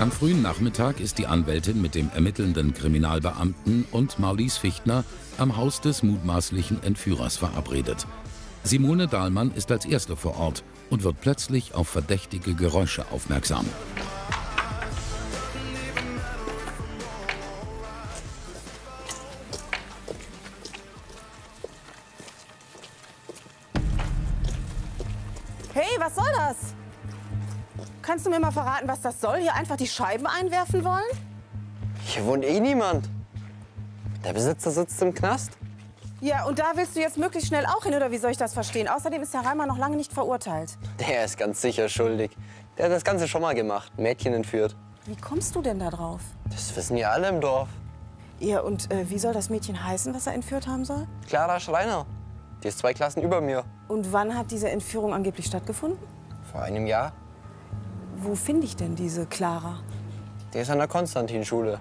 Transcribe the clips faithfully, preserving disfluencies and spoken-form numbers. Am frühen Nachmittag ist die Anwältin mit dem ermittelnden Kriminalbeamten und Marlies Fichtner am Haus des mutmaßlichen Entführers verabredet. Simone Dahlmann ist als Erste vor Ort und wird plötzlich auf verdächtige Geräusche aufmerksam. Hey, was soll das? Kannst du mir mal verraten, was das soll? Hier einfach die Scheiben einwerfen wollen? Hier wohnt eh niemand. Der Besitzer sitzt im Knast. Ja, und da willst du jetzt möglichst schnell auch hin, oder wie soll ich das verstehen? Außerdem ist Herr Reimer noch lange nicht verurteilt. Der ist ganz sicher schuldig. Der hat das Ganze schon mal gemacht, Mädchen entführt. Wie kommst du denn da drauf? Das wissen ja alle im Dorf. Ja, und äh, wie soll das Mädchen heißen, was er entführt haben soll? Clara Schreiner. Die ist zwei Klassen über mir. Und wann hat diese Entführung angeblich stattgefunden? Vor einem Jahr. Wo finde ich denn diese Clara? Die ist an der Konstantinschule.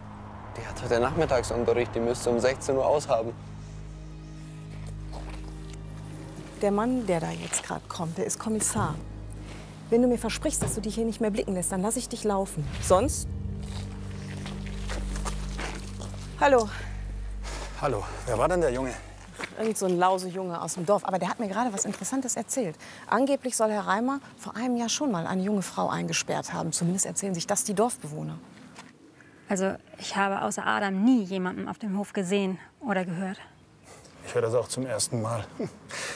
Die hat heute Nachmittagsunterricht, die müsste um sechzehn Uhr aushaben. Der Mann, der da jetzt gerade kommt, der ist Kommissar. Wenn du mir versprichst, dass du dich hier nicht mehr blicken lässt, dann lass ich dich laufen. Sonst? Hallo. Hallo. Wer war denn der Junge? Irgend so ein lauser Junge aus dem Dorf. Aber der hat mir gerade was Interessantes erzählt. Angeblich soll Herr Reimer vor einem Jahr schon mal eine junge Frau eingesperrt haben. Zumindest erzählen sich das die Dorfbewohner. Also ich habe außer Adam nie jemanden auf dem Hof gesehen oder gehört. Ich höre das auch zum ersten Mal.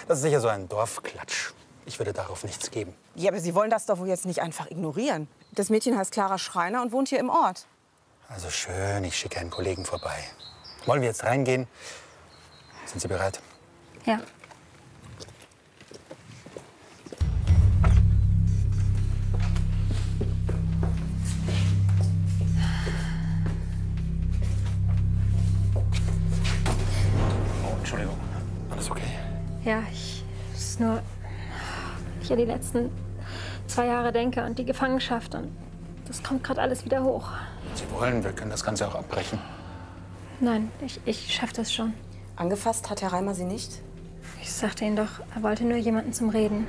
Das ist sicher so ein Dorfklatsch. Ich würde darauf nichts geben. Ja, aber Sie wollen das doch wohl jetzt nicht einfach ignorieren. Das Mädchen heißt Clara Schreiner und wohnt hier im Ort. Also schön, ich schicke einen Kollegen vorbei. Wollen wir jetzt reingehen? Sind Sie bereit? Ja. Oh, Entschuldigung. Alles okay? Ja, ich... Es ist nur... Ich an die letzten zwei Jahre denke und die Gefangenschaft und... Das kommt gerade alles wieder hoch. Wenn Sie wollen, wir können das Ganze auch abbrechen. Nein, ich, ich schaffe das schon. Angefasst hat Herr Reimer Sie nicht? Ich sagte Ihnen doch, er wollte nur jemanden zum Reden.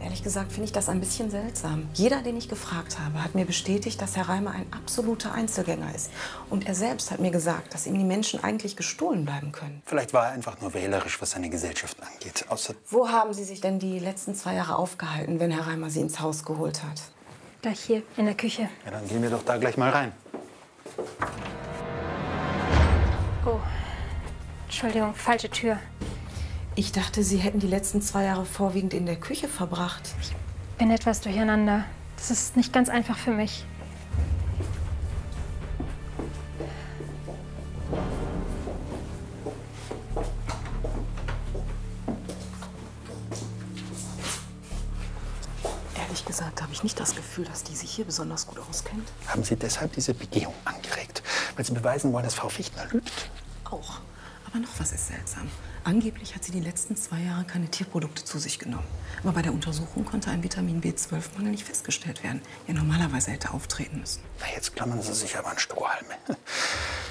Ehrlich gesagt finde ich das ein bisschen seltsam. Jeder, den ich gefragt habe, hat mir bestätigt, dass Herr Reimer ein absoluter Einzelgänger ist. Und er selbst hat mir gesagt, dass ihm die Menschen eigentlich gestohlen bleiben können. Vielleicht war er einfach nur wählerisch, was seine Gesellschaft angeht. Außer Wo haben Sie sich denn die letzten zwei Jahre aufgehalten, wenn Herr Reimer Sie ins Haus geholt hat? Gleich hier, in der Küche. Ja, dann gehen wir doch da gleich mal rein. Oh. Entschuldigung, falsche Tür. Ich dachte, Sie hätten die letzten zwei Jahre vorwiegend in der Küche verbracht. Ich bin etwas durcheinander. Das ist nicht ganz einfach für mich. Ehrlich gesagt habe ich nicht das Gefühl, dass die sich hier besonders gut auskennt. Haben Sie deshalb diese Begehung angeregt? Weil Sie beweisen wollen, dass Frau Fichtner lügt? Auch. Aber noch was ist seltsam. Angeblich hat sie die letzten zwei Jahre keine Tierprodukte zu sich genommen. Aber bei der Untersuchung konnte ein Vitamin B zwölf Mangel nicht festgestellt werden, der normalerweise hätte auftreten müssen. Na, jetzt klammern Sie sich aber an Strohhalme.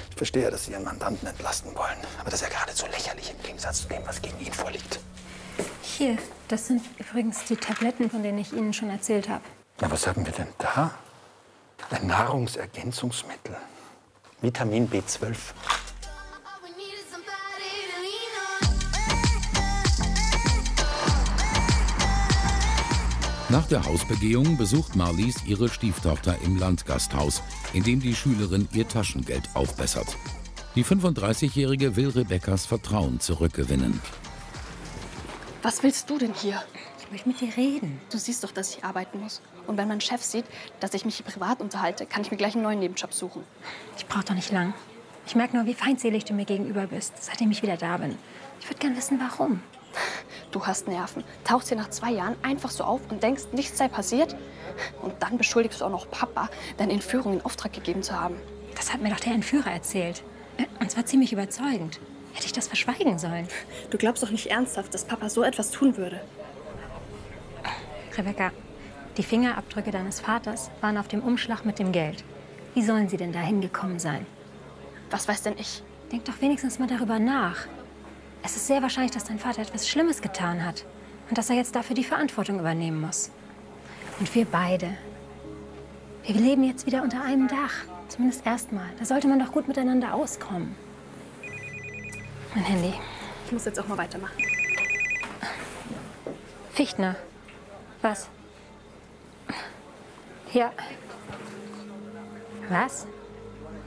Ich verstehe, dass Sie Ihren Mandanten entlasten wollen. Aber das ist ja geradezu lächerlich im Gegensatz zu dem, was gegen ihn vorliegt. Hier, das sind übrigens die Tabletten, von denen ich Ihnen schon erzählt habe. Na, was haben wir denn da? Ein Nahrungsergänzungsmittel. Vitamin B zwölf. Nach der Hausbegehung besucht Marlies ihre Stieftochter im Landgasthaus, in dem die Schülerin ihr Taschengeld aufbessert. Die fünfunddreißigjährige will Rebeccas Vertrauen zurückgewinnen. Was willst du denn hier? Ich möchte mit dir reden. Du siehst doch, dass ich arbeiten muss. Und wenn mein Chef sieht, dass ich mich hier privat unterhalte, kann ich mir gleich einen neuen Nebenjob suchen. Ich brauche doch nicht lang. Ich merke nur, wie feindselig du mir gegenüber bist, seitdem ich wieder da bin. Ich würde gern wissen, warum. Du hast Nerven, tauchst hier nach zwei Jahren einfach so auf und denkst, nichts sei passiert. Und dann beschuldigst du auch noch Papa, deine Entführung in Auftrag gegeben zu haben. Das hat mir doch der Entführer erzählt. Und zwar ziemlich überzeugend. Hätte ich das verschweigen sollen? Du glaubst doch nicht ernsthaft, dass Papa so etwas tun würde. Rebecca, die Fingerabdrücke deines Vaters waren auf dem Umschlag mit dem Geld. Wie sollen sie denn dahin gekommen sein? Was weiß denn ich? Denk doch wenigstens mal darüber nach. Es ist sehr wahrscheinlich, dass dein Vater etwas Schlimmes getan hat und dass er jetzt dafür die Verantwortung übernehmen muss. Und wir beide, Wir leben jetzt wieder unter einem Dach. Zumindest erstmal. Da sollte man doch gut miteinander auskommen. Mein Handy. Ich muss jetzt auch mal weitermachen. Fichtner. Was? Ja. Was?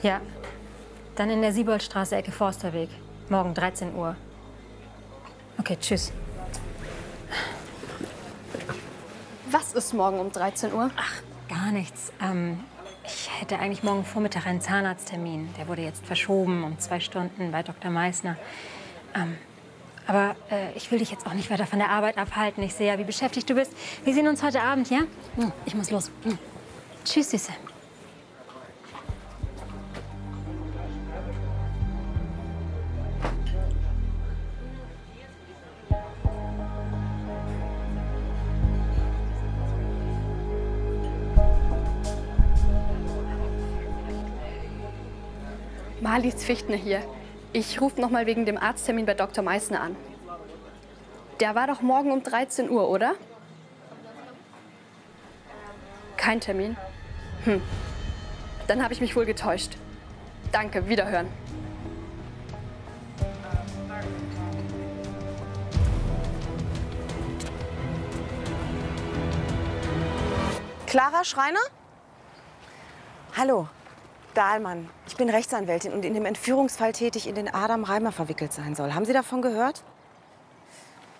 Ja. Dann in der Sieboldstraße, Ecke Forsterweg. Morgen dreizehn Uhr. Okay, tschüss. Was ist morgen um dreizehn Uhr? Ach, gar nichts. Ähm, ich hätte eigentlich morgen Vormittag einen Zahnarzttermin. Der wurde jetzt verschoben um zwei Stunden bei Doktor Meißner. Ähm, aber äh, ich will dich jetzt auch nicht weiter von der Arbeit abhalten. Ich sehe ja, wie beschäftigt du bist. Wir sehen uns heute Abend, ja? Ich muss los. Mhm. Tschüss, Süße. Marlies Fichtner hier. Ich rufe noch mal wegen dem Arzttermin bei Doktor Meißner an. Der war doch morgen um dreizehn Uhr, oder? Kein Termin? Hm. Dann habe ich mich wohl getäuscht. Danke, wiederhören. Clara Schreiner? Hallo. Dahlmann. Ich bin Rechtsanwältin und in dem Entführungsfall tätig, in den Adam Reimer verwickelt sein soll. Haben Sie davon gehört?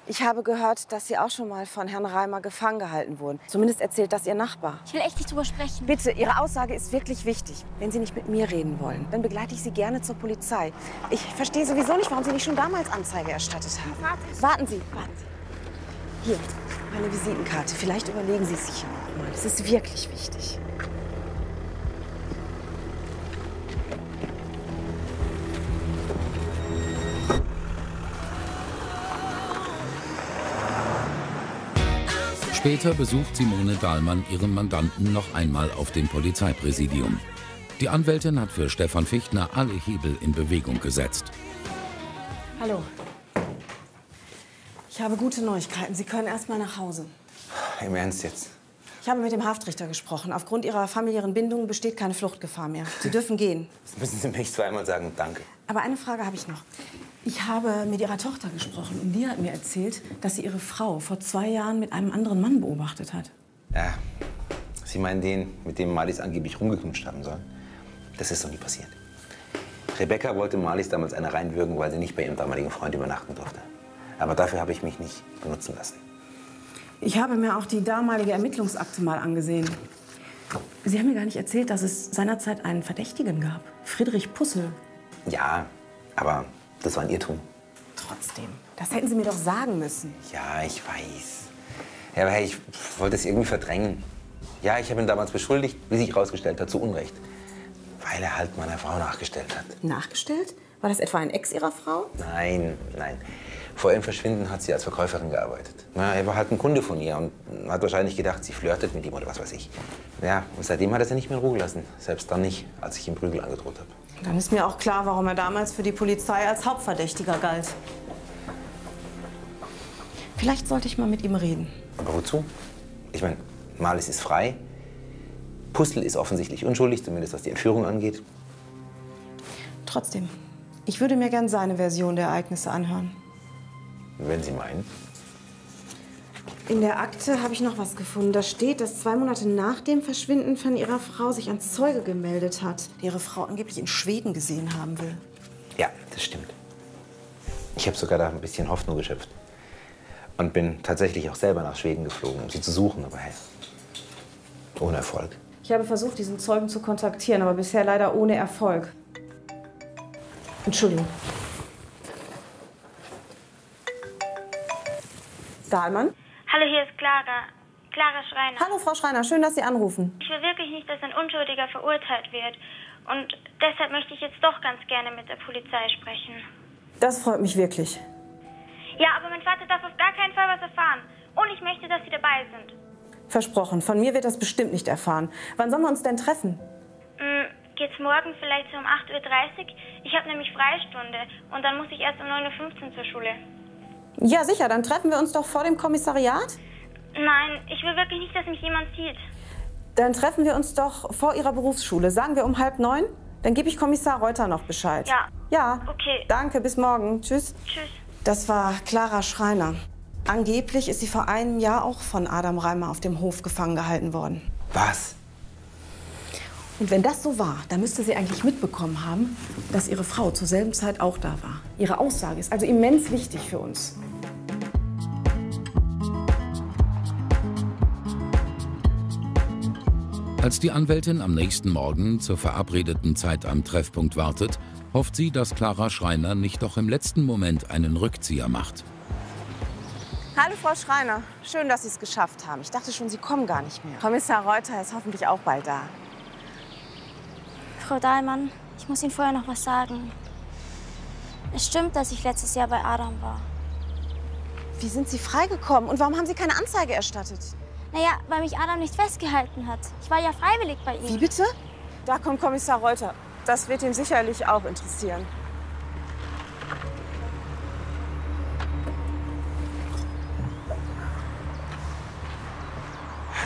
Ich habe gehört, dass Sie auch schon mal von Herrn Reimer gefangen gehalten wurden. Zumindest erzählt das Ihr Nachbar. Ich will echt nicht drüber sprechen. Bitte, Ihre Aussage ist wirklich wichtig. Wenn Sie nicht mit mir reden wollen, dann begleite ich Sie gerne zur Polizei. Ich verstehe sowieso nicht, warum Sie nicht schon damals Anzeige erstattet haben. Warten, warten Sie, warten Sie. Hier, meine Visitenkarte. Vielleicht überlegen Sie es sich noch mal. Das ist wirklich wichtig. Später besucht Simone Dahlmann ihren Mandanten noch einmal auf dem Polizeipräsidium. Die Anwältin hat für Stefan Fichtner alle Hebel in Bewegung gesetzt. Hallo. Ich habe gute Neuigkeiten. Sie können erst mal nach Hause. Im Ernst jetzt? Ich habe mit dem Haftrichter gesprochen. Aufgrund Ihrer familiären Bindungen besteht keine Fluchtgefahr mehr. Sie dürfen gehen. Das müssen Sie mir nicht zweimal sagen, danke. Aber eine Frage habe ich noch. Ich habe mit Ihrer Tochter gesprochen und die hat mir erzählt, dass sie ihre Frau vor zwei Jahren mit einem anderen Mann beobachtet hat. Ja, Sie meinen den, mit dem Marlies angeblich rumgeknutscht haben soll? Das ist doch nie passiert. Rebecca wollte Marlies damals eine reinwürgen, weil sie nicht bei ihrem damaligen Freund übernachten durfte. Aber dafür habe ich mich nicht benutzen lassen. Ich habe mir auch die damalige Ermittlungsakte mal angesehen. Sie haben mir gar nicht erzählt, dass es seinerzeit einen Verdächtigen gab. Friedrich Pussel. Ja, aber... das war ein Irrtum. Trotzdem. Das hätten Sie mir doch sagen müssen. Ja, ich weiß. Ja, aber hey, ich wollte es irgendwie verdrängen. Ja, ich habe ihn damals beschuldigt, wie sich herausgestellt hat, zu Unrecht. Weil er halt meiner Frau nachgestellt hat. Nachgestellt? War das etwa ein Ex ihrer Frau? Nein, nein. Vor ihrem Verschwinden hat sie als Verkäuferin gearbeitet. Na, er war halt ein Kunde von ihr und hat wahrscheinlich gedacht, sie flirtet mit ihm oder was weiß ich. Ja, und seitdem hat er sie nicht mehr in Ruhe gelassen. Selbst dann nicht, als ich ihm Prügel angedroht habe. Dann ist mir auch klar, warum er damals für die Polizei als Hauptverdächtiger galt. Vielleicht sollte ich mal mit ihm reden. Aber wozu? Ich meine, Marlies ist frei. Pussel ist offensichtlich unschuldig, zumindest was die Entführung angeht. Trotzdem, ich würde mir gern seine Version der Ereignisse anhören. Wenn Sie meinen. In der Akte habe ich noch was gefunden. Da steht, dass zwei Monate nach dem Verschwinden von ihrer Frau sich ein Zeuge gemeldet hat, der ihre Frau angeblich in Schweden gesehen haben will. Ja, das stimmt. Ich habe sogar da ein bisschen Hoffnung geschöpft. Und bin tatsächlich auch selber nach Schweden geflogen, um sie zu suchen, aber hey, ohne Erfolg. Ich habe versucht, diesen Zeugen zu kontaktieren, aber bisher leider ohne Erfolg. Entschuldigung. Dahlmann? Hallo, hier ist Clara. Clara Schreiner. Hallo, Frau Schreiner. Schön, dass Sie anrufen. Ich will wirklich nicht, dass ein Unschuldiger verurteilt wird. Und deshalb möchte ich jetzt doch ganz gerne mit der Polizei sprechen. Das freut mich wirklich. Ja, aber mein Vater darf auf gar keinen Fall was erfahren. Und ich möchte, dass Sie dabei sind. Versprochen. Von mir wird das bestimmt nicht erfahren. Wann sollen wir uns denn treffen? Hm, geht's morgen vielleicht so um acht Uhr dreißig? Ich habe nämlich Freistunde. Und dann muss ich erst um neun Uhr fünfzehn zur Schule. Ja, sicher. Dann treffen wir uns doch vor dem Kommissariat. Nein, ich will wirklich nicht, dass mich jemand sieht. Dann treffen wir uns doch vor Ihrer Berufsschule. Sagen wir um halb neun? Dann gebe ich Kommissar Reuter noch Bescheid. Ja. Ja. Okay. Danke, bis morgen. Tschüss. Tschüss. Das war Clara Schreiner. Angeblich ist sie vor einem Jahr auch von Adam Reimer auf dem Hof gefangen gehalten worden. Was? Und wenn das so war, dann müsste sie eigentlich mitbekommen haben, dass ihre Frau zur selben Zeit auch da war. Ihre Aussage ist also immens wichtig für uns. Als die Anwältin am nächsten Morgen zur verabredeten Zeit am Treffpunkt wartet, hofft sie, dass Clara Schreiner nicht doch im letzten Moment einen Rückzieher macht. Hallo Frau Schreiner, schön, dass Sie es geschafft haben. Ich dachte schon, Sie kommen gar nicht mehr. Kommissar Reuter ist hoffentlich auch bald da. Frau Dahlmann, ich muss Ihnen vorher noch was sagen. Es stimmt, dass ich letztes Jahr bei Adam war. Wie sind Sie freigekommen und warum haben Sie keine Anzeige erstattet? Naja, weil mich Adam nicht festgehalten hat. Ich war ja freiwillig bei ihm. Wie bitte? Da kommt Kommissar Reuter. Das wird ihn sicherlich auch interessieren.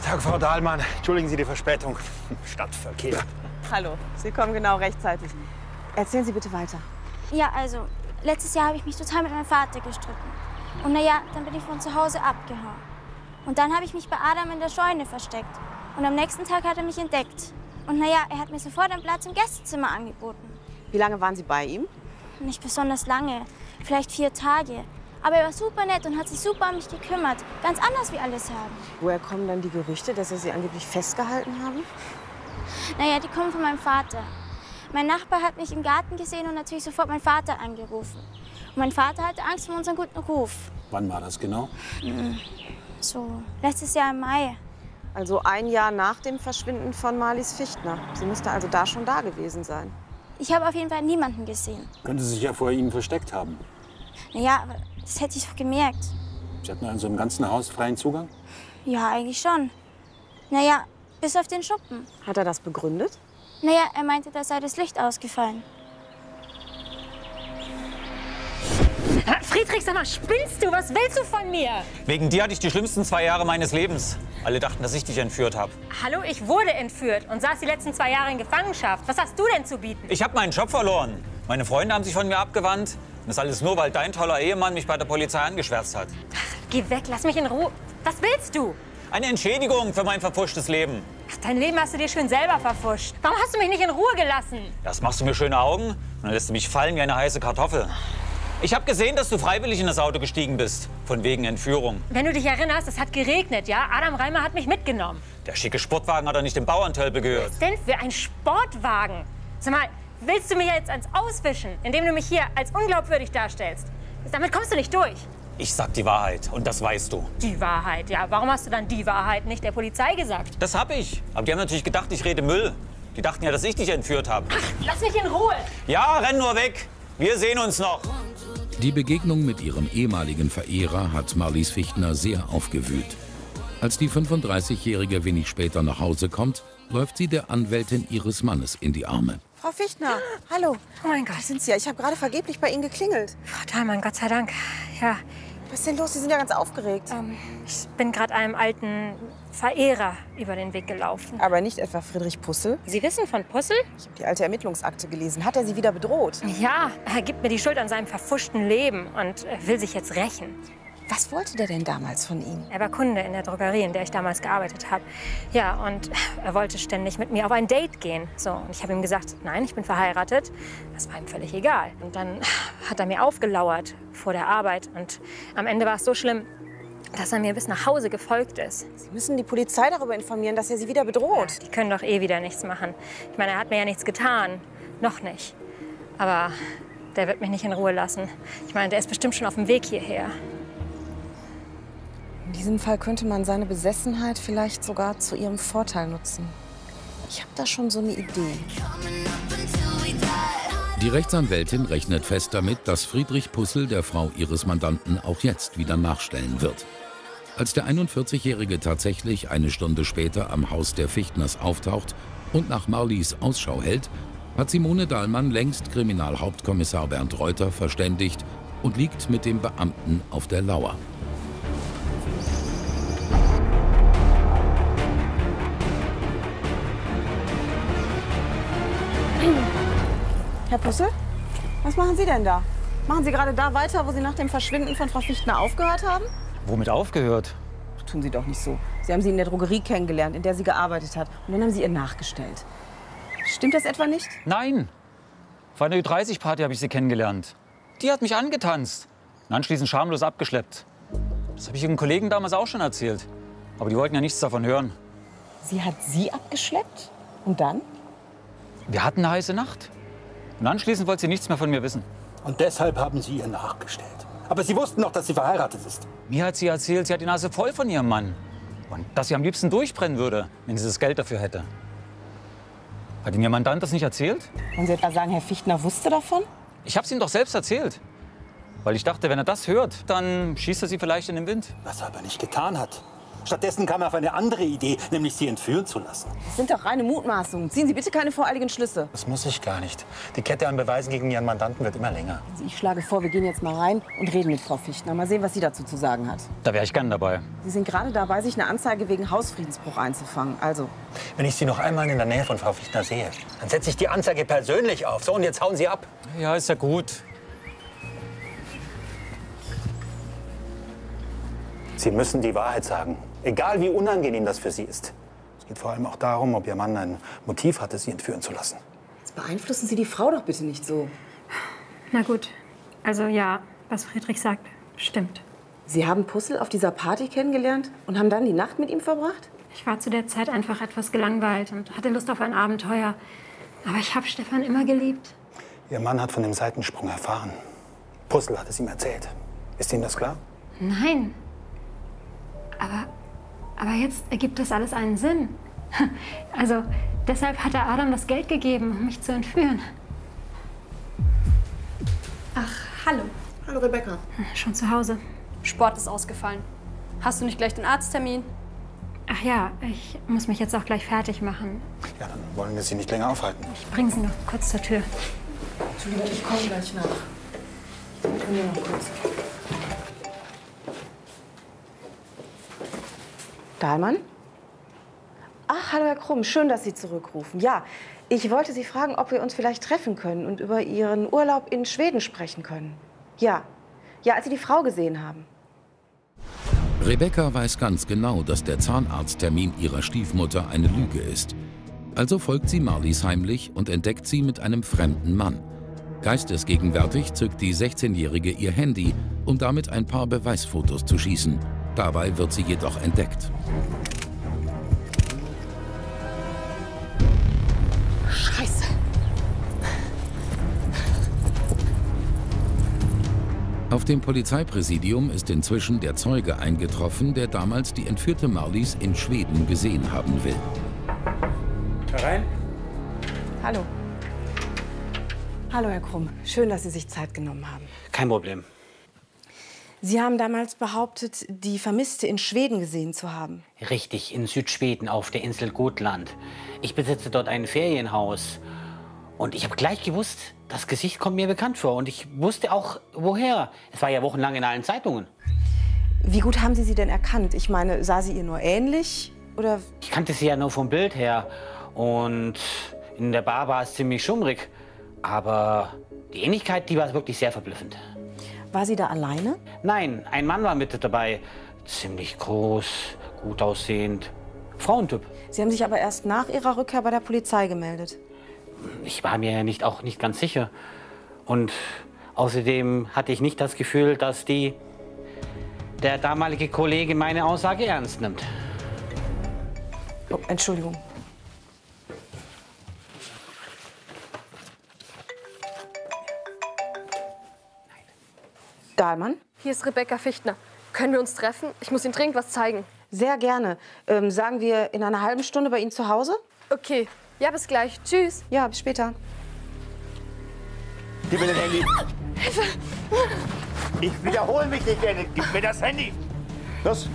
Tag, Frau Dahlmann. Entschuldigen Sie die Verspätung. Stadtverkehr. Hallo, Sie kommen genau rechtzeitig. Erzählen Sie bitte weiter. Ja, also, letztes Jahr habe ich mich total mit meinem Vater gestritten. Und naja, dann bin ich von zu Hause abgehauen. Und dann habe ich mich bei Adam in der Scheune versteckt. Und am nächsten Tag hat er mich entdeckt. Und naja, er hat mir sofort einen Platz im Gästezimmer angeboten. Wie lange waren Sie bei ihm? Nicht besonders lange, vielleicht vier Tage. Aber er war super nett und hat sich super um mich gekümmert. Ganz anders wie alle sagen. Woher kommen dann die Gerüchte, dass er Sie angeblich festgehalten haben? Naja, die kommen von meinem Vater. Mein Nachbar hat mich im Garten gesehen und natürlich sofort meinen Vater angerufen. Und mein Vater hatte Angst vor unserem guten Ruf. Wann war das genau? Mhm. So, letztes Jahr im Mai. Also ein Jahr nach dem Verschwinden von Marlies Fichtner. Sie müsste also da schon da gewesen sein. Ich habe auf jeden Fall niemanden gesehen. Könnte sie sich ja vor Ihnen versteckt haben. Naja, aber das hätte ich doch gemerkt. Sie hatten also im ganzen Haus freien Zugang? Ja, eigentlich schon. Naja, bis auf den Schuppen. Hat er das begründet? Naja, er meinte, da sei das Licht ausgefallen. Friedrich, sag mal, spinnst du? Was willst du von mir? Wegen dir hatte ich die schlimmsten zwei Jahre meines Lebens. Alle dachten, dass ich dich entführt habe. Hallo, ich wurde entführt und saß die letzten zwei Jahre in Gefangenschaft. Was hast du denn zu bieten? Ich habe meinen Job verloren. Meine Freunde haben sich von mir abgewandt. Und das alles nur, weil dein toller Ehemann mich bei der Polizei angeschwärzt hat. Ach, geh weg, lass mich in Ruhe. Was willst du? Eine Entschädigung für mein verfuschtes Leben. Ach, dein Leben hast du dir schön selber verfuscht. Warum hast du mich nicht in Ruhe gelassen? Das machst du mir schöne Augen und dann lässt du mich fallen wie eine heiße Kartoffel. Ich habe gesehen, dass du freiwillig in das Auto gestiegen bist, von wegen Entführung. Wenn du dich erinnerst, es hat geregnet, ja? Adam Reimer hat mich mitgenommen. Der schicke Sportwagen hat doch nicht dem Bauerntölpel gehört. Was denn für ein Sportwagen? Sag mal, willst du mich jetzt ans Auswischen, indem du mich hier als unglaubwürdig darstellst? Damit kommst du nicht durch. Ich sag die Wahrheit und das weißt du. Die Wahrheit, ja. Warum hast du dann die Wahrheit nicht der Polizei gesagt? Das hab ich. Aber die haben natürlich gedacht, ich rede Müll. Die dachten ja, dass ich dich entführt habe. Ach, lass mich in Ruhe. Ja, renn nur weg. Wir sehen uns noch. Die Begegnung mit ihrem ehemaligen Verehrer hat Marlies Fichtner sehr aufgewühlt. Als die fünfunddreißigjährige wenig später nach Hause kommt, läuft sie der Anwältin ihres Mannes in die Arme. Frau Fichtner, hallo. Oh mein Gott. Wo sind Sie ja? Ich habe gerade vergeblich bei Ihnen geklingelt. Frau Dahlmann, Gott sei Dank. Ja. Was ist denn los? Sie sind ja ganz aufgeregt. Ähm, ich bin gerade einem alten Verehrer über den Weg gelaufen. Aber nicht etwa Friedrich Pussel? Sie wissen von Pussel? Ich habe die alte Ermittlungsakte gelesen. Hat er Sie wieder bedroht? Ja, er gibt mir die Schuld an seinem verfuschten Leben und will sich jetzt rächen. Was wollte der denn damals von Ihnen? Er war Kunde in der Drogerie, in der ich damals gearbeitet habe. Ja, und er wollte ständig mit mir auf ein Date gehen. So, und ich habe ihm gesagt, nein, ich bin verheiratet. Das war ihm völlig egal. Und dann hat er mir aufgelauert vor der Arbeit. Und am Ende war es so schlimm, dass er mir bis nach Hause gefolgt ist. Sie müssen die Polizei darüber informieren, dass er Sie wieder bedroht. Ja, die können doch eh wieder nichts machen. Ich meine, er hat mir ja nichts getan. Noch nicht. Aber der wird mich nicht in Ruhe lassen. Ich meine, der ist bestimmt schon auf dem Weg hierher. In diesem Fall könnte man seine Besessenheit vielleicht sogar zu ihrem Vorteil nutzen. Ich habe da schon so eine Idee. Die Rechtsanwältin rechnet fest damit, dass Friedrich Pussel der Frau ihres Mandanten auch jetzt wieder nachstellen wird. Als der einundvierzigjährige tatsächlich eine Stunde später am Haus der Fichtners auftaucht und nach Marlies Ausschau hält, hat Simone Dahlmann längst Kriminalhauptkommissar Bernd Reuter verständigt und liegt mit dem Beamten auf der Lauer. Herr Pussel, was machen Sie denn da? Machen Sie gerade da weiter, wo Sie nach dem Verschwinden von Frau Fichtner aufgehört haben? Womit aufgehört? Ach, tun Sie doch nicht so. Sie haben sie in der Drogerie kennengelernt, in der sie gearbeitet hat. Und dann haben Sie ihr nachgestellt. Stimmt das etwa nicht? Nein. Vor einer Ü dreißig Party habe ich sie kennengelernt. Die hat mich angetanzt und anschließend schamlos abgeschleppt. Das habe ich Ihren Kollegen damals auch schon erzählt. Aber die wollten ja nichts davon hören. Sie hat Sie abgeschleppt? Und dann? Wir hatten eine heiße Nacht. Und anschließend wollte sie nichts mehr von mir wissen. Und deshalb haben Sie ihr nachgestellt. Aber Sie wussten noch, dass sie verheiratet ist. Mir hat sie erzählt, sie hat die Nase voll von ihrem Mann. Und dass sie am liebsten durchbrennen würde, wenn sie das Geld dafür hätte. Hat Ihnen Ihr Mandant das nicht erzählt? Wollen Sie etwa sagen, Herr Fichtner wusste davon? Ich habe es ihm doch selbst erzählt. Weil ich dachte, wenn er das hört, dann schießt er sie vielleicht in den Wind. Was er aber nicht getan hat. Stattdessen kam er auf eine andere Idee, nämlich sie entführen zu lassen. Das sind doch reine Mutmaßungen. Ziehen Sie bitte keine voreiligen Schlüsse. Das muss ich gar nicht. Die Kette an Beweisen gegen Ihren Mandanten wird immer länger. Also ich schlage vor, wir gehen jetzt mal rein und reden mit Frau Fichtner. Mal sehen, was sie dazu zu sagen hat. Da wäre ich gern dabei. Sie sind gerade dabei, sich eine Anzeige wegen Hausfriedensbruch einzufangen. Also. Wenn ich Sie noch einmal in der Nähe von Frau Fichtner sehe, dann setze ich die Anzeige persönlich auf. So, und jetzt hauen Sie ab. Ja, ist ja gut. Sie müssen die Wahrheit sagen. Egal, wie unangenehm das für Sie ist. Es geht vor allem auch darum, ob Ihr Mann ein Motiv hatte, Sie entführen zu lassen. Jetzt beeinflussen Sie die Frau doch bitte nicht so. Na gut, also ja, was Friedrich sagt, stimmt. Sie haben Pussel auf dieser Party kennengelernt und haben dann die Nacht mit ihm verbracht? Ich war zu der Zeit einfach etwas gelangweilt und hatte Lust auf ein Abenteuer. Aber ich habe Stefan immer geliebt. Ihr Mann hat von dem Seitensprung erfahren. Pussel hat es ihm erzählt. Ist Ihnen das klar? Nein. Aber... Aber jetzt ergibt das alles einen Sinn. Also, deshalb hat er Adam das Geld gegeben, um mich zu entführen. Ach, hallo. Hallo, Rebecca. Schon zu Hause. Sport ist ausgefallen. Hast du nicht gleich den Arzttermin? Ach ja, ich muss mich jetzt auch gleich fertig machen. Ja, dann wollen wir Sie nicht länger aufhalten. Ich bringe Sie noch kurz zur Tür. Entschuldigung, ich komme gleich nach. Ich komme noch kurz. Dahlmann? Ach, hallo Herr Krumm, schön, dass Sie zurückrufen. Ja, ich wollte Sie fragen, ob wir uns vielleicht treffen können und über Ihren Urlaub in Schweden sprechen können. Ja, ja, als Sie die Frau gesehen haben. Rebecca weiß ganz genau, dass der Zahnarzttermin ihrer Stiefmutter eine Lüge ist. Also folgt sie Marlies heimlich und entdeckt sie mit einem fremden Mann. Geistesgegenwärtig zückt die sechzehnjährige ihr Handy, um damit ein paar Beweisfotos zu schießen. Dabei wird sie jedoch entdeckt. Scheiße. Auf dem Polizeipräsidium ist inzwischen der Zeuge eingetroffen, der damals die entführte Marlies in Schweden gesehen haben will. Herein. Hallo. Hallo, Herr Krumm. Schön, dass Sie sich Zeit genommen haben. Kein Problem. Sie haben damals behauptet, die Vermisste in Schweden gesehen zu haben. Richtig, in Südschweden auf der Insel Gotland. Ich besitze dort ein Ferienhaus. Und ich habe gleich gewusst, das Gesicht kommt mir bekannt vor. Und ich wusste auch, woher. Es war ja wochenlang in allen Zeitungen. Wie gut haben Sie sie denn erkannt? Ich meine, sah sie ihr nur ähnlich? Oder? Ich kannte sie ja nur vom Bild her. Und in der Bar war es ziemlich schummrig. Aber die Ähnlichkeit, die war wirklich sehr verblüffend. War sie da alleine? Nein, ein Mann war mit dabei. Ziemlich groß, gut aussehend. Frauentyp. Sie haben sich aber erst nach Ihrer Rückkehr bei der Polizei gemeldet. Ich war mir ja nicht, auch nicht ganz sicher. Und außerdem hatte ich nicht das Gefühl, dass die, der damalige Kollege meine Aussage ernst nimmt. Oh, Entschuldigung. Dahlmann? Hier ist Rebecca Fichtner. Können wir uns treffen? Ich muss Ihnen dringend was zeigen. Sehr gerne. Ähm, sagen wir in einer halben Stunde bei Ihnen zu Hause? Okay. Ja, bis gleich. Tschüss. Ja, bis später. Gib mir das Handy. Hilfe! Ich wiederhole mich nicht, Janet. Gib mir das Handy. Los.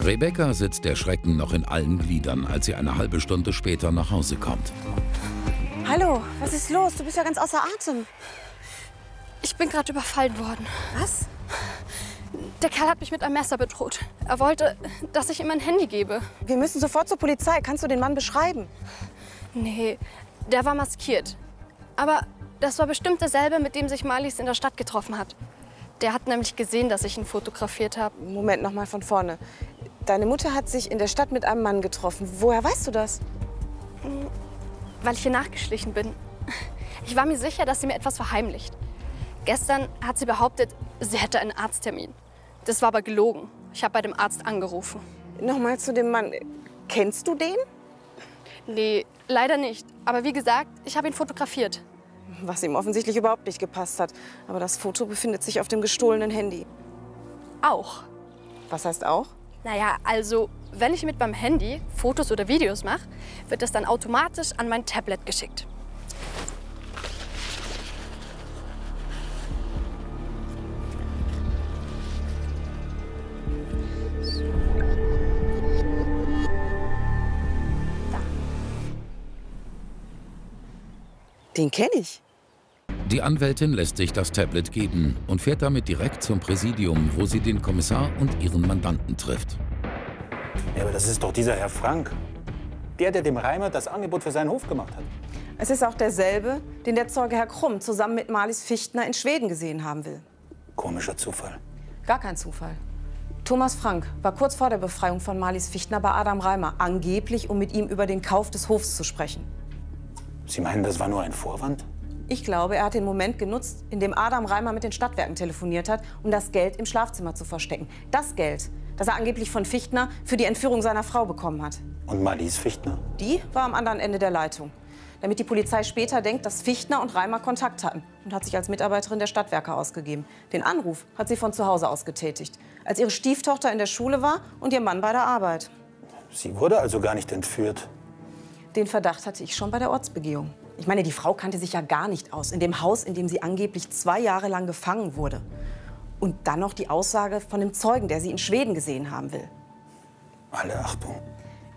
Rebecca sitzt der Schrecken noch in allen Gliedern, als sie eine halbe Stunde später nach Hause kommt. Hallo, was ist los? Du bist ja ganz außer Atem. Ich bin gerade überfallen worden. Was? Der Kerl hat mich mit einem Messer bedroht. Er wollte, dass ich ihm ein Handy gebe. Wir müssen sofort zur Polizei. Kannst du den Mann beschreiben? Nee, der war maskiert. Aber das war bestimmt derselbe, mit dem sich Marlies in der Stadt getroffen hat. Der hat nämlich gesehen, dass ich ihn fotografiert habe. Moment, noch mal von vorne. Deine Mutter hat sich in der Stadt mit einem Mann getroffen. Woher weißt du das? Weil ich hier nachgeschlichen bin. Ich war mir sicher, dass sie mir etwas verheimlicht. Gestern hat sie behauptet, sie hätte einen Arzttermin. Das war aber gelogen. Ich habe bei dem Arzt angerufen. Nochmal zu dem Mann. Kennst du den? Nee, leider nicht. Aber wie gesagt, ich habe ihn fotografiert. Was ihm offensichtlich überhaupt nicht gepasst hat. Aber das Foto befindet sich auf dem gestohlenen Handy. Auch. Was heißt auch? Naja, also, wenn ich mit meinem Handy Fotos oder Videos mache, wird das dann automatisch an mein Tablet geschickt. Den kenne ich. Die Anwältin lässt sich das Tablet geben und fährt damit direkt zum Präsidium, wo sie den Kommissar und ihren Mandanten trifft. Ja, aber das ist doch dieser Herr Frank. Der, der dem Reimer das Angebot für seinen Hof gemacht hat. Es ist auch derselbe, den der Zeuge Herr Krumm zusammen mit Marlies Fichtner in Schweden gesehen haben will. Komischer Zufall. Gar kein Zufall. Thomas Frank war kurz vor der Befreiung von Marlies Fichtner bei Adam Reimer, angeblich, um mit ihm über den Kauf des Hofs zu sprechen. Sie meinen, das war nur ein Vorwand? Ich glaube, er hat den Moment genutzt, in dem Adam Reimer mit den Stadtwerken telefoniert hat, um das Geld im Schlafzimmer zu verstecken. Das Geld, das er angeblich von Fichtner für die Entführung seiner Frau bekommen hat. Und Marlies Fichtner? Die war am anderen Ende der Leitung. Damit die Polizei später denkt, dass Fichtner und Reimer Kontakt hatten und hat sich als Mitarbeiterin der Stadtwerke ausgegeben. Den Anruf hat sie von zu Hause aus getätigt, als ihre Stieftochter in der Schule war und ihr Mann bei der Arbeit. Sie wurde also gar nicht entführt? Den Verdacht hatte ich schon bei der Ortsbegehung. Ich meine, die Frau kannte sich ja gar nicht aus in dem Haus, in dem sie angeblich zwei Jahre lang gefangen wurde. Und dann noch die Aussage von dem Zeugen, der sie in Schweden gesehen haben will. Alle Achtung.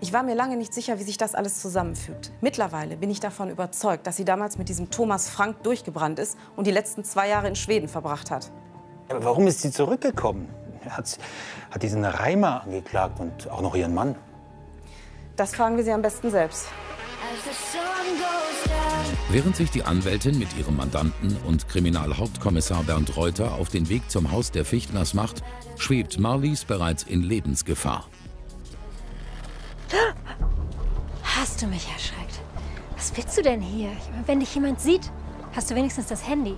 Ich war mir lange nicht sicher, wie sich das alles zusammenfügt. Mittlerweile bin ich davon überzeugt, dass sie damals mit diesem Thomas Frank durchgebrannt ist und die letzten zwei Jahre in Schweden verbracht hat. Aber warum ist sie zurückgekommen? Hat, hat diesen Reimer angeklagt und auch noch ihren Mann? Das fragen wir sie am besten selbst. Während sich die Anwältin mit ihrem Mandanten und Kriminalhauptkommissar Bernd Reuter auf den Weg zum Haus der Fichtners macht, schwebt Marlies bereits in Lebensgefahr. Hast du mich erschreckt? Was willst du denn hier? Wenn dich jemand sieht, hast du wenigstens das Handy.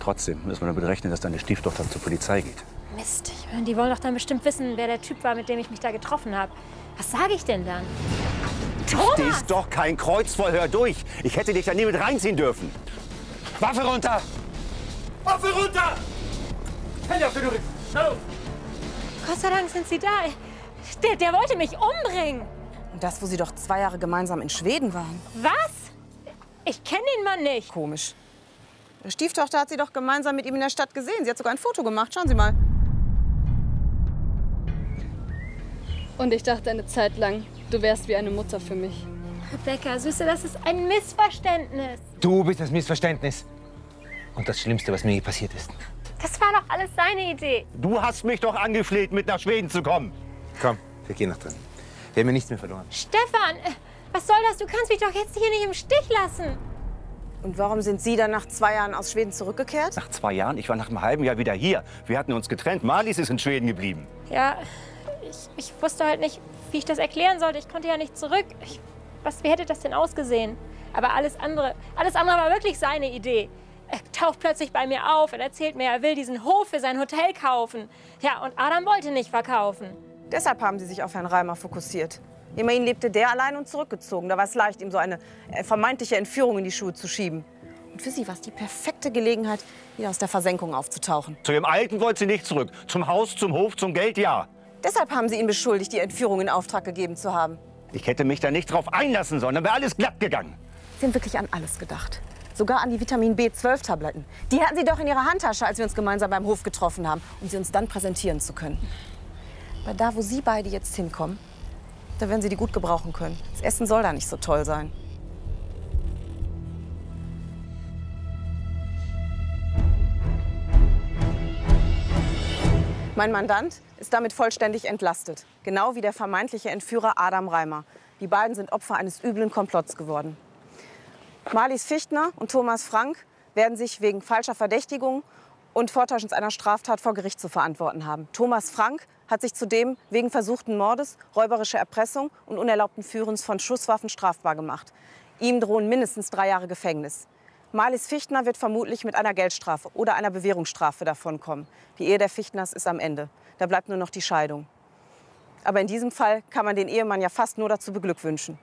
Trotzdem müssen wir damit rechnen, dass deine Stieftochter zur Polizei geht. Mist, ich meine, die wollen doch dann bestimmt wissen, wer der Typ war, mit dem ich mich da getroffen habe. Was sage ich denn dann? Du stehst doch kein Kreuzverhör durch. Ich hätte dich da nie mit reinziehen dürfen. Waffe runter! Waffe runter! Hände auf den Rücken! Gott sei Dank sind Sie da. Der, der wollte mich umbringen. Und das, wo Sie doch zwei Jahre gemeinsam in Schweden waren. Was? Ich kenne den Mann nicht. Komisch. Ihre Stieftochter hat Sie doch gemeinsam mit ihm in der Stadt gesehen. Sie hat sogar ein Foto gemacht. Schauen Sie mal. Und ich dachte eine Zeit lang, du wärst wie eine Mutter für mich. Rebecca, Süße, das ist ein Missverständnis. Du bist das Missverständnis. Und das Schlimmste, was mir je passiert ist. Das war doch alles seine Idee. Du hast mich doch angefleht, mit nach Schweden zu kommen. Komm, wir gehen nach drin. Wir haben ja nichts mehr verloren. Stefan, was soll das? Du kannst mich doch jetzt hier nicht im Stich lassen. Und warum sind Sie dann nach zwei Jahren aus Schweden zurückgekehrt? Nach zwei Jahren? Ich war nach einem halben Jahr wieder hier. Wir hatten uns getrennt. Marlies ist in Schweden geblieben. Ja. Ich, ich wusste halt nicht, wie ich das erklären sollte. Ich konnte ja nicht zurück. Ich, was, wie hätte das denn ausgesehen? Aber alles andere, alles andere war wirklich seine Idee. Er taucht plötzlich bei mir auf und erzählt mir, er will diesen Hof für sein Hotel kaufen. Ja, und Adam wollte nicht verkaufen. Deshalb haben Sie sich auf Herrn Reimer fokussiert. Immerhin lebte der allein und zurückgezogen. Da war es leicht, ihm so eine vermeintliche Entführung in die Schuhe zu schieben. Und für Sie war es die perfekte Gelegenheit, wieder aus der Versenkung aufzutauchen. Zu Ihrem Alten wollte sie nicht zurück. Zum Haus, zum Hof, zum Geld, ja. Deshalb haben Sie ihn beschuldigt, die Entführung in Auftrag gegeben zu haben. Ich hätte mich da nicht drauf einlassen sollen, dann wäre alles glatt gegangen. Sie haben wirklich an alles gedacht. Sogar an die Vitamin B zwölf Tabletten. Die hatten Sie doch in Ihrer Handtasche, als wir uns gemeinsam beim Hof getroffen haben, um sie uns dann präsentieren zu können. Aber da, wo Sie beide jetzt hinkommen, da werden Sie die gut gebrauchen können. Das Essen soll da nicht so toll sein. Mein Mandant ist damit vollständig entlastet, genau wie der vermeintliche Entführer Adam Reimer. Die beiden sind Opfer eines üblen Komplotts geworden. Marlies Fichtner und Thomas Frank werden sich wegen falscher Verdächtigung und Vortäuschens einer Straftat vor Gericht zu verantworten haben. Thomas Frank hat sich zudem wegen versuchten Mordes, räuberischer Erpressung und unerlaubten Führens von Schusswaffen strafbar gemacht. Ihm drohen mindestens drei Jahre Gefängnis. Marlies Fichtner wird vermutlich mit einer Geldstrafe oder einer Bewährungsstrafe davonkommen. Die Ehe der Fichtners ist am Ende. Da bleibt nur noch die Scheidung. Aber in diesem Fall kann man den Ehemann ja fast nur dazu beglückwünschen.